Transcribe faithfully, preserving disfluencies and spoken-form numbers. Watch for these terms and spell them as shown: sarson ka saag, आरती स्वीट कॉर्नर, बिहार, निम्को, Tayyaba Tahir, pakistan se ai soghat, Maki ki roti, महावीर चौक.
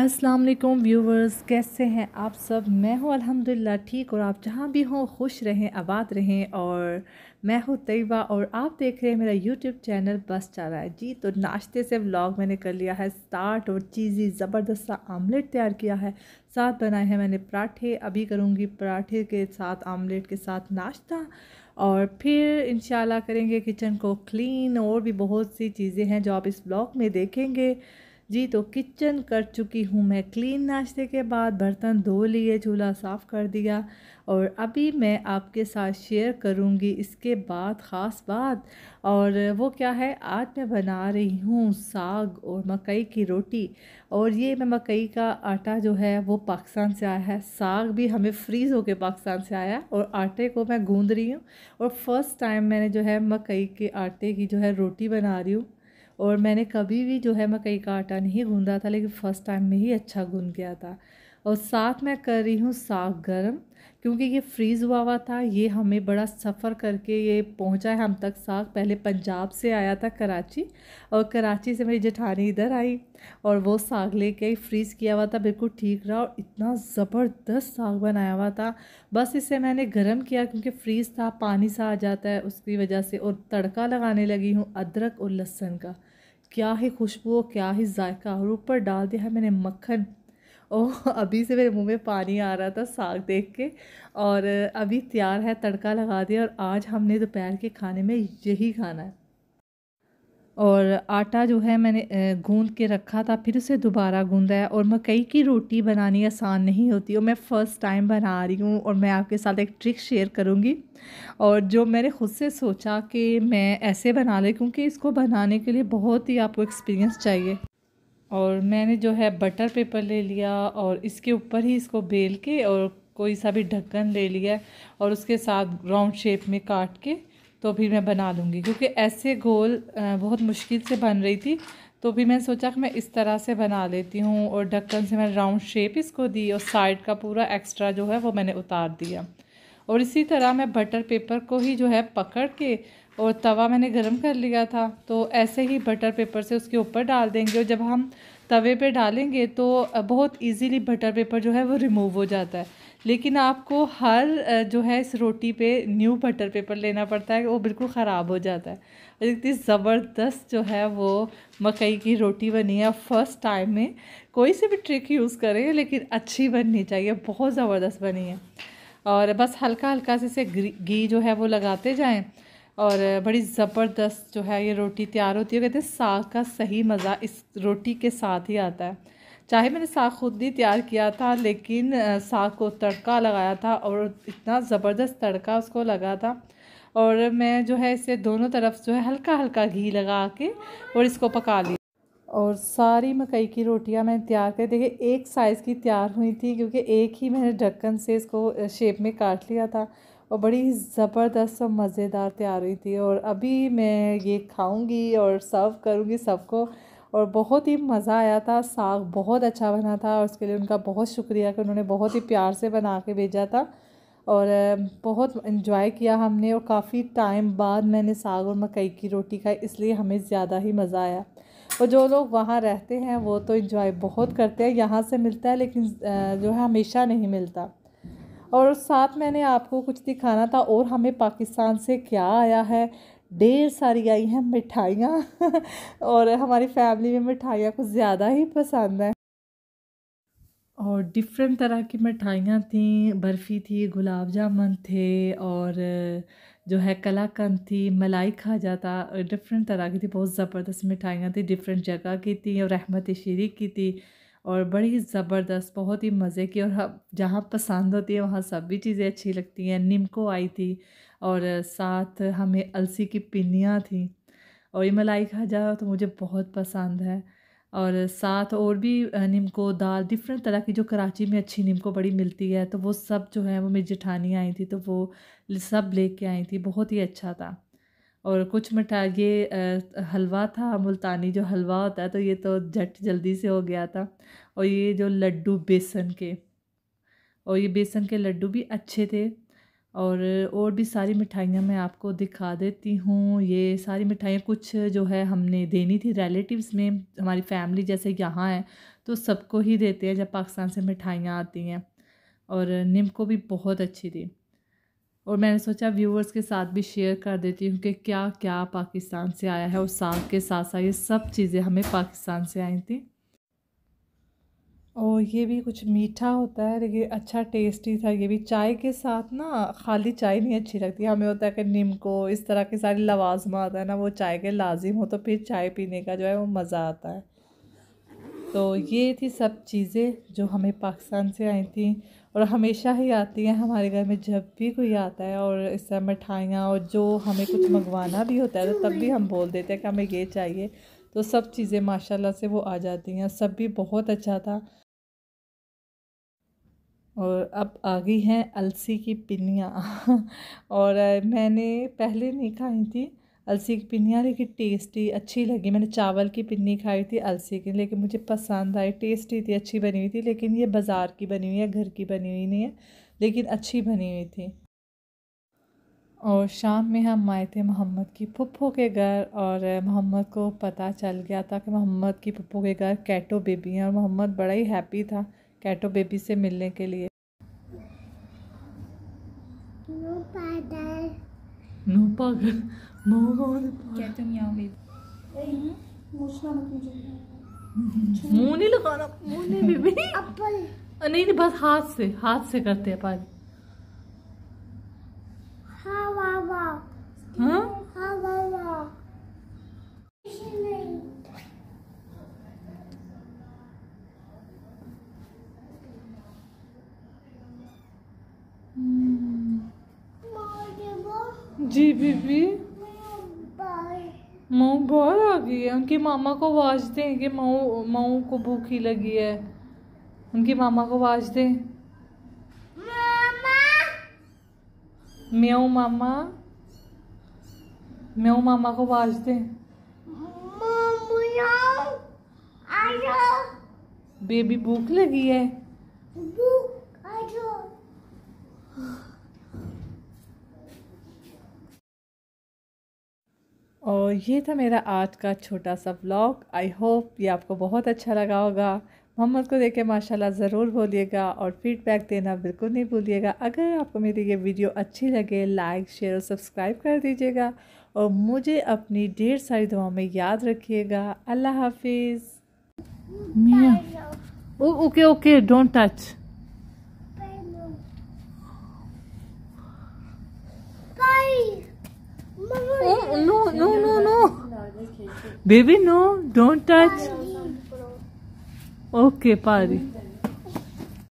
अस्सलाम वालेकुम व्यूवर्स, कैसे हैं आप सब। मैं हूँ अल्हम्दुलिल्लाह ठीक, और आप जहाँ भी हों खुश रहें, आबाद रहें। और मैं हूँ तैयबा और आप देख रहे हैं मेरा यूट्यूब चैनल बस चल रहा है जी। तो नाश्ते से व्लॉग मैंने कर लिया है स्टार्ट, और चीज़ी ज़बरदस्त सा आमलेट तैयार किया है। साथ बनाए हैं मैंने पराठे, अभी करूँगी पराठे के साथ आमलेट के साथ नाश्ता, और फिर इंशाल्लाह करेंगे किचन को क्लीन। और भी बहुत सी चीज़ें हैं जो आप इस व्लॉग में देखेंगे जी। तो किचन कर चुकी हूँ मैं क्लीन नाश्ते के बाद, बर्तन धो लिए, चूल्हा साफ़ कर दिया, और अभी मैं आपके साथ शेयर करूँगी इसके बाद ख़ास बात। और वो क्या है, आज मैं बना रही हूँ साग और मकई की रोटी। और ये मैं मकई का आटा जो है वो पाकिस्तान से आया है, साग भी हमें फ्रीज़ होके पाकिस्तान से आया, और आटे को मैं गूँध रही हूँ। और फ़र्स्ट टाइम मैंने जो है मकई के आटे की जो है रोटी बना रही हूँ। और मैंने कभी भी जो है मकई का आटा नहीं गूंदा था, लेकिन फ़र्स्ट टाइम में ही अच्छा गूंद गया था। और साथ मैं कर रही हूँ साग गर्म, क्योंकि ये फ्रीज़ हुआ हुआ था। ये हमें बड़ा सफ़र करके ये पहुँचा है हम तक साग। पहले पंजाब से आया था कराची, और कराची से मेरी जेठानी इधर आई और वो साग लेके आई, फ्रीज़ किया हुआ था, बिल्कुल ठीक रहा। और इतना ज़बरदस्त साग बनाया हुआ था। बस इसे मैंने गर्म किया क्योंकि फ्रीज़ था, पानी सा आ जाता है उसकी वजह से। और तड़का लगाने लगी हूँ अदरक और लहसुन का, क्या ही खुशबू, क्या ही जायका। और ऊपर डाल दिया है मैंने मक्खन। ओह, अभी से मेरे मुंह में पानी आ रहा था साग देख के। और अभी तैयार है, तड़का लगा दिया, और आज हमने दोपहर के खाने में यही खाना है। और आटा जो है मैंने गूंद के रखा था, फिर उसे दोबारा गूंदा है। और मकई की रोटी बनानी आसान नहीं होती, और मैं फ़र्स्ट टाइम बना रही हूँ। और मैं आपके साथ एक ट्रिक शेयर करूँगी, और जो मैंने ख़ुद से सोचा कि मैं ऐसे बना ले, क्योंकि इसको बनाने के लिए बहुत ही आपको एक्सपीरियंस चाहिए। और मैंने जो है बटर पेपर ले लिया, और इसके ऊपर ही इसको बेल के, और कोई सा भी ढक्कन ले लिया, और उसके साथ राउंड शेप में काट के तो फिर मैं बना लूँगी। क्योंकि ऐसे गोल बहुत मुश्किल से बन रही थी, तो फिर मैंने सोचा कि मैं इस तरह से बना लेती हूँ। और ढक्कन से मैंने राउंड शेप इसको दी, और साइड का पूरा एक्स्ट्रा जो है वो मैंने उतार दिया। और इसी तरह मैं बटर पेपर को ही जो है पकड़ के, और तवा मैंने गरम कर लिया था, तो ऐसे ही बटर पेपर से उसके ऊपर डाल देंगे। और जब हम तवे पे डालेंगे तो बहुत इजीली बटर पेपर जो है वो रिमूव हो जाता है। लेकिन आपको हर जो है इस रोटी पे न्यू बटर पेपर लेना पड़ता है, वो बिल्कुल ख़राब हो जाता है। और इतनी ज़बरदस्त जो है वो मकई की रोटी बनी है। फ़र्स्ट टाइम में कोई सी भी ट्रिक यूज़ करें, लेकिन अच्छी बननी चाहिए। बहुत ज़बरदस्त बनी है। और बस हल्का हल्का से इसे घी जो है वो लगाते जाएँ, और बड़ी ज़बरदस्त जो है ये रोटी तैयार होती है। कहते हैं साग का सही मज़ा इस रोटी के साथ ही आता है। चाहे मैंने साग खुद ही तैयार किया था, लेकिन साग को तड़का लगाया था, और इतना ज़बरदस्त तड़का उसको लगा था। और मैं जो है इसे दोनों तरफ जो है हल्का हल्का घी लगा के और इसको पका लिया। और सारी मकई की रोटियां मैंने तैयार कर, देखिए एक साइज़ की तैयार हुई थी, क्योंकि एक ही मैंने ढक्कन से इसको शेप में काट लिया था। और बड़ी ज़बरदस्त और मज़ेदार तैयार हुई थी। और अभी मैं ये खाऊंगी और सर्व करूंगी सबको। और बहुत ही मज़ा आया था, साग बहुत अच्छा बना था, और उसके लिए उनका बहुत शुक्रिया कि उन्होंने बहुत ही प्यार से बना के भेजा था। और बहुत इन्जॉय किया हमने, और काफ़ी टाइम बाद मैंने साग और मकई की रोटी खाई, इसलिए हमें ज़्यादा ही मज़ा आया। और जो लोग वहाँ रहते हैं वो तो इन्जॉय बहुत करते हैं, यहाँ से मिलता है लेकिन जो है हमेशा नहीं मिलता। और साथ मैंने आपको कुछ दिखाना था, और हमें पाकिस्तान से क्या आया है, ढेर सारी आई हैं मिठाइयाँ। और हमारी फैमिली में मिठाइयाँ कुछ ज़्यादा ही पसंद है, और डिफरेंट तरह की मिठाइयाँ थी। बर्फ़ी थी, गुलाब जामुन थे, और जो है कलाकंद थी, मलाई खा जाता, डिफरेंट तरह की थी। बहुत ज़बरदस्त मिठाइयाँ थी, डिफरेंट जगह की थी, और रहमत शरी की थी, और बड़ी ज़बरदस्त, बहुत ही मज़े की। और जहाँ पसंद होती है वहाँ सब भी चीज़ें अच्छी लगती हैं। निम्को आई थी, और साथ हमें अलसी की पिन्नियाँ थी, और ये मलाई खाजा तो मुझे बहुत पसंद है। और साथ और भी निम्को दाल, डिफरेंट तरह की, जो कराची में अच्छी निम्को बड़ी मिलती है, तो वो सब जो है वो मेरी जेठानी आई थी, तो वो सब लेके आई थी, बहुत ही अच्छा था। और कुछ मिठाई, ये हलवा था, मुल्तानी जो हलवा होता है, तो ये तो झट जल्दी से हो गया था। और ये जो लड्डू बेसन के, और ये बेसन के लड्डू भी अच्छे थे। और और भी सारी मिठाइयाँ मैं आपको दिखा देती हूँ। ये सारी मिठाइयाँ कुछ जो है हमने देनी थी रिलेटिव्स में, हमारी फैमिली जैसे यहाँ है तो सबको ही देते हैं जब पाकिस्तान से मिठाइयाँ आती हैं। और निम को भी बहुत अच्छी थी, और मैंने सोचा व्यूवर्स के साथ भी शेयर कर देती हूँ कि क्या क्या पाकिस्तान से आया है। और साग के साथ साथ ये सब चीज़ें हमें पाकिस्तान से आई थी। और ये भी कुछ मीठा होता है लेकिन अच्छा टेस्टी था। ये भी चाय के साथ ना, खाली चाय नहीं अच्छी लगती हमें, होता है कि नीम को इस तरह के सारे लवाजमात है ना वो चाय के लाजिम हो, तो फिर चाय पीने का जो है वो मज़ा आता है। तो ये थी सब चीज़ें जो हमें पाकिस्तान से आई थी, और हमेशा ही आती हैं हमारे घर में जब भी कोई आता है। और इस तरह मिठाइयाँ, और जो हमें कुछ मंगवाना भी होता है तो तब भी हम बोल देते हैं कि हमें ये चाहिए, तो सब चीज़ें माशाल्लाह से वो आ जाती हैं। सब भी बहुत अच्छा था। और अब आ गई हैं अलसी की पिन्नियाँ और मैंने पहले नहीं खाई थी अलसी की पिन्नियाँ, लेकिन टेस्टी अच्छी लगी। मैंने चावल की पिन्नी खाई थी अलसी की, लेकिन मुझे पसंद आई, टेस्टी थी, अच्छी बनी हुई थी। लेकिन ये बाज़ार की बनी हुई है, घर की बनी हुई नहीं है, लेकिन अच्छी बनी हुई थी। और शाम में हम आए थे मोहम्मद की पप्पू के घर, और मोहम्मद को पता चल गया था कि मोहम्मद की पप्पू के घर कैटो बेबी है, और मोहम्मद बड़ा ही हैप्पी था कैटो बेबी से मिलने के लिए। नो पागल मुँह नहीं लगाना, मुँह नहीं बेबी, नहीं नहीं बस हाथ से, हाथ से करते हैं पानी। हाँ? जी बीबी माऊ बहुत आ गई है। उनकी मामा को आवाज दें कि माऊ माऊ को भूखी लगी है। उनकी मामा को आवाज दें, म्याऊ मामा, म्याऊ मामा को आवाज दें। बेबी भूख लगी है, भूख आ जाओ। और ये था मेरा आज का छोटा सा व्लॉग। आई होप ये आपको बहुत अच्छा लगा होगा। मोहम्मद को देख के माशाल्लाह ज़रूर बोलिएगा, और फीडबैक देना बिल्कुल नहीं भूलिएगा। अगर आपको मेरी ये वीडियो अच्छी लगे लाइक शेयर और सब्सक्राइब कर दीजिएगा, और मुझे अपनी ढेर सारी दुआओं में याद रखिएगा। अल्लाह हाफिज़। Okay okay, don't touch. Oh, no, no, no, no. Baby, no, don't touch. Okay, Pari.